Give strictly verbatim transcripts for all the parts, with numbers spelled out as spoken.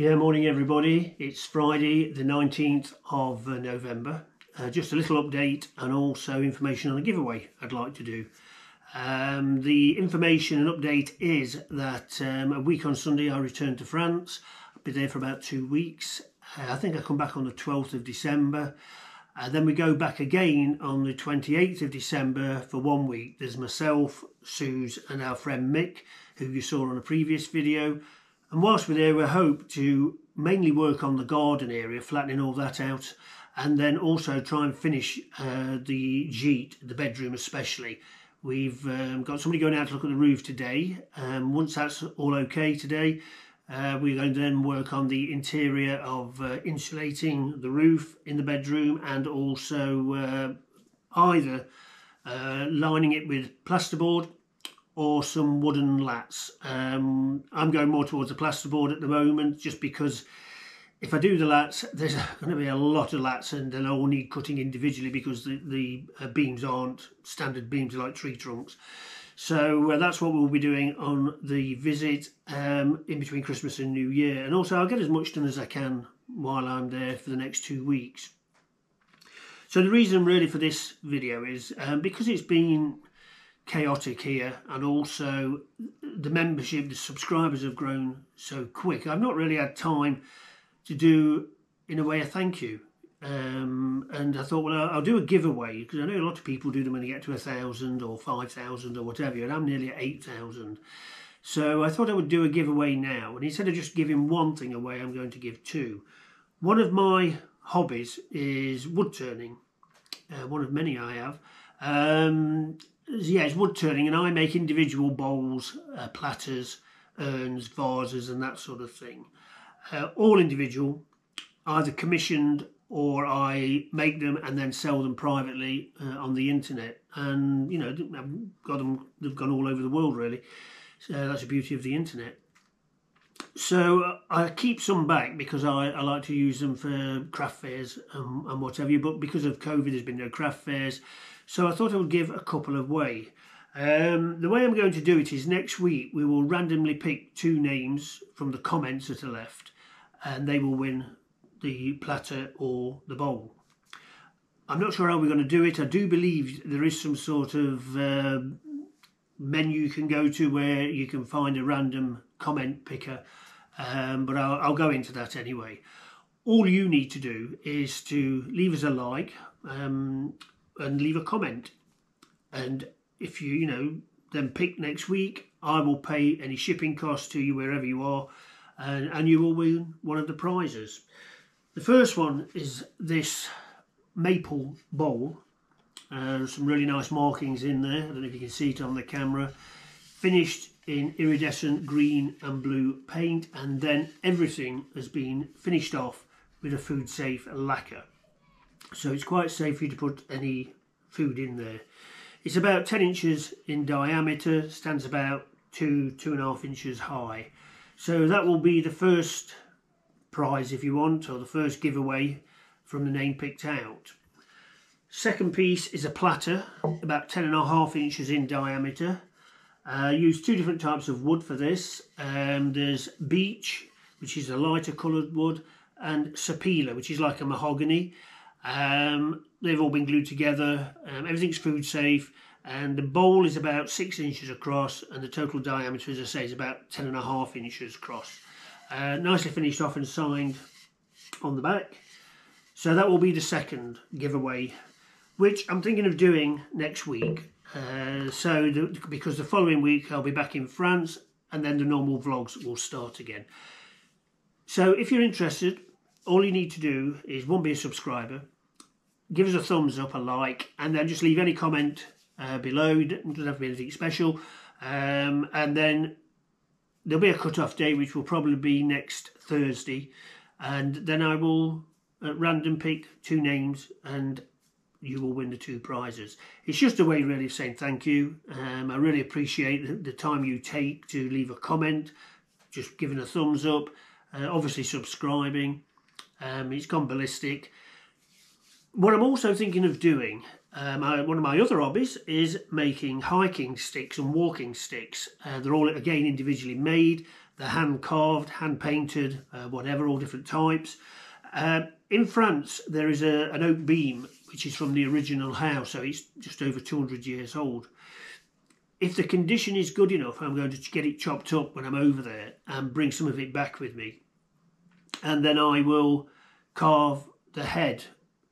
Yeah, morning everybody. It's Friday the nineteenth of November. Uh, just a little update and also information on a giveaway I'd like to do. Um, the information and update is that um, a week on Sunday I return to France. I'll be there for about two weeks. Uh, I think I come back on the twelfth of December. Uh, then we go back again on the twenty-eighth of December for one week. There's myself, Suze and our friend Mick, who you saw on a previous video. And whilst we're there, we hope to mainly work on the garden area, flattening all that out, and then also try and finish uh, the jeet, the bedroom especially. We've um, got somebody going out to look at the roof today. Um, once that's all okay today, uh, we're going to then work on the interior of uh, insulating the roof in the bedroom, and also uh, either uh, lining it with plasterboard or some wooden lats. Um, I'm going more towards the plasterboard at the moment, just because if I do the lats, there's going to be a lot of lats and they'll all need cutting individually, because the, the uh, beams aren't standard beams, like tree trunks. So uh, that's what we'll be doing on the visit um, in between Christmas and New Year. And also I'll get as much done as I can while I'm there for the next two weeks. So the reason really for this video is um, because it's been chaotic here, and also the membership, the subscribers have grown so quick, I've not really had time to do, in a way, a thank you. Um, and I thought, well, I'll do a giveaway, because I know a lot of people do them when they get to a thousand or five thousand or whatever, and I'm nearly at eight thousand. So I thought I would do a giveaway now, and instead of just giving one thing away, I'm going to give two. One of my hobbies is wood turning, uh, one of many I have. Um, yeah, it's wood turning, and I make individual bowls, uh, platters, urns, vases and that sort of thing, uh, all individual, either commissioned or I make them and then sell them privately uh, on the internet. And you know, I've got them, they've gone all over the world really, so that's the beauty of the internet. So uh, I keep some back because I, I like to use them for craft fairs and, and what have you, but because of COVID there's been no craft fairs, so I thought I would give a couple away. Um, the way I'm going to do it is next week we will randomly pick two names from the comments that are left, and they will win the platter or the bowl. I'm not sure how we're going to do it. I do believe there is some sort of uh, menu you can go to where you can find a random comment picker, um, but I'll, I'll go into that anyway. All you need to do is to leave us a like, um, and leave a comment, and if you you know then pick next week, I will pay any shipping costs to you wherever you are, and, and you will win one of the prizes. The first one is this maple bowl, uh, some really nice markings in there, I don't know if you can see it on the camera, finished in iridescent green and blue paint, and then everything has been finished off with a food safe lacquer, so it's quite safe for you to put any food in there. It's about ten inches in diameter, stands about two two and a half inches high, so that will be the first prize if you want, or the first giveaway from the name picked out. Second piece is a platter about ten and a half inches in diameter. I uh, use two different types of wood for this. Um, there's beech, which is a lighter coloured wood, and sapele, which is like a mahogany. Um, they've all been glued together. Um, everything's food safe, and the bowl is about six inches across, and the total diameter, as I say, is about ten and a half inches across. Uh, nicely finished off and signed on the back. So that will be the second giveaway, which I'm thinking of doing next week. Uh, so the, because the following week I'll be back in France, and then the normal vlogs will start again. So if you're interested, all you need to do is, one, be a subscriber, give us a thumbs up, a like, and then just leave any comment uh, below. It doesn't have to be anything special, um, and then there'll be a cut-off day, which will probably be next Thursday, and then I will at random pick two names and you will win the two prizes. It's just a way really of saying thank you. Um, I really appreciate the, the time you take to leave a comment, just giving a thumbs up, uh, obviously subscribing. Um, it's gone ballistic. What I'm also thinking of doing, um, I, one of my other hobbies is making hiking sticks and walking sticks. Uh, they're all again individually made. They're hand carved, hand painted, uh, whatever, all different types. Uh, in France, there is a, an oak beam, which is from the original house, so it's just over two hundred years old. If the condition is good enough, I'm going to get it chopped up when I'm over there and bring some of it back with me. And then I will carve the head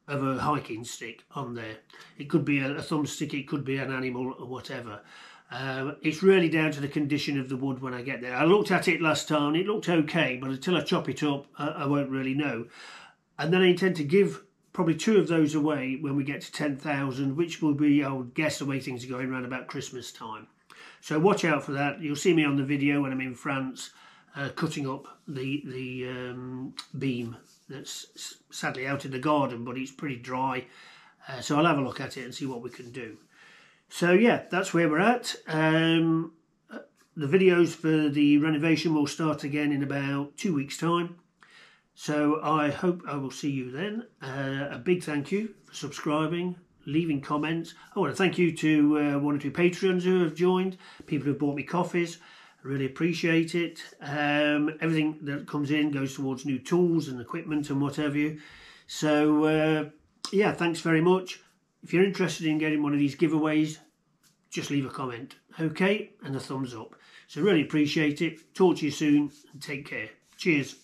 of a hiking stick on there. It could be a, a thumbstick, it could be an animal or whatever. Uh, it's really down to the condition of the wood when I get there. I looked at it last time, it looked okay, but until I chop it up, I, I won't really know. And then I intend to give probably two of those away when we get to ten thousand, which will be, I would guess, the way things are going around about Christmas time. So watch out for that. You'll see me on the video when I'm in France uh, cutting up the, the um, beam that's sadly out in the garden, but it's pretty dry. Uh, so I'll have a look at it and see what we can do. So yeah, that's where we're at. Um, the videos for the renovation will start again in about two weeks' time. So I hope I will see you then. Uh, a big thank you for subscribing, leaving comments. I want to thank you to uh, one or two Patreons who have joined, people who have bought me coffees. I really appreciate it. Um, everything that comes in goes towards new tools and equipment and what have you. So uh, yeah, thanks very much. If you're interested in getting one of these giveaways, just leave a comment, okay, and a thumbs up. So really appreciate it. Talk to you soon and take care. Cheers.